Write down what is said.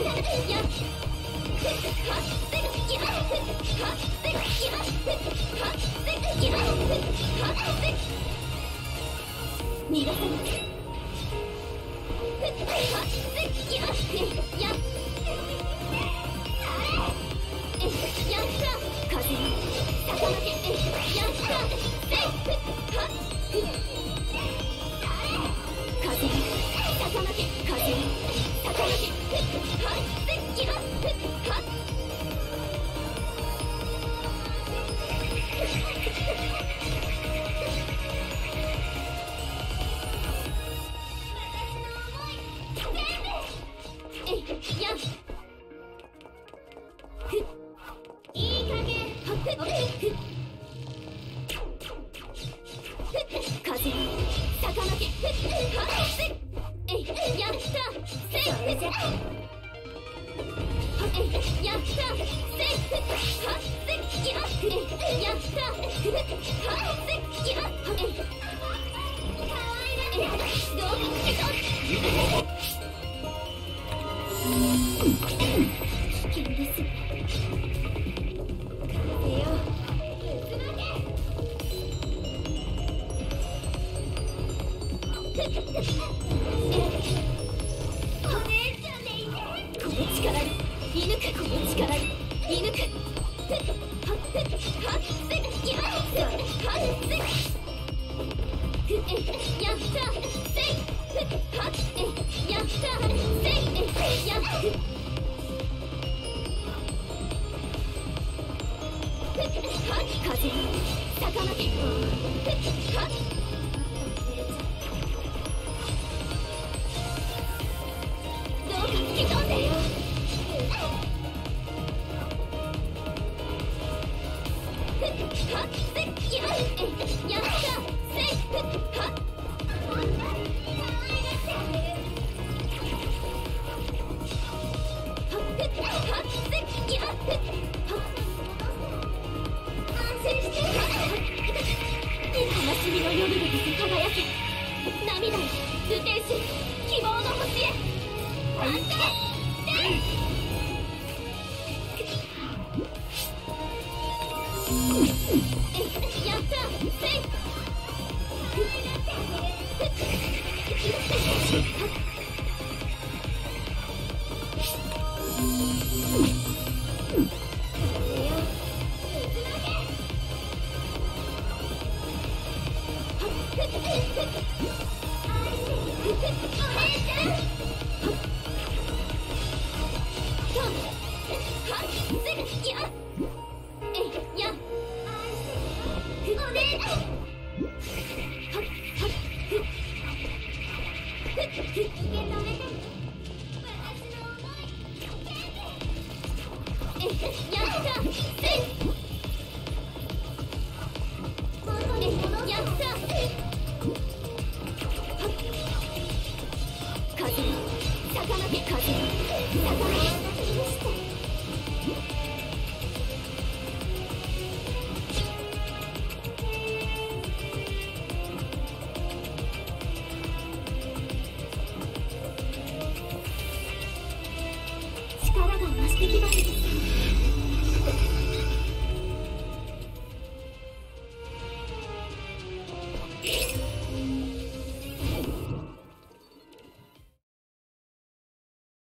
力が増してきます。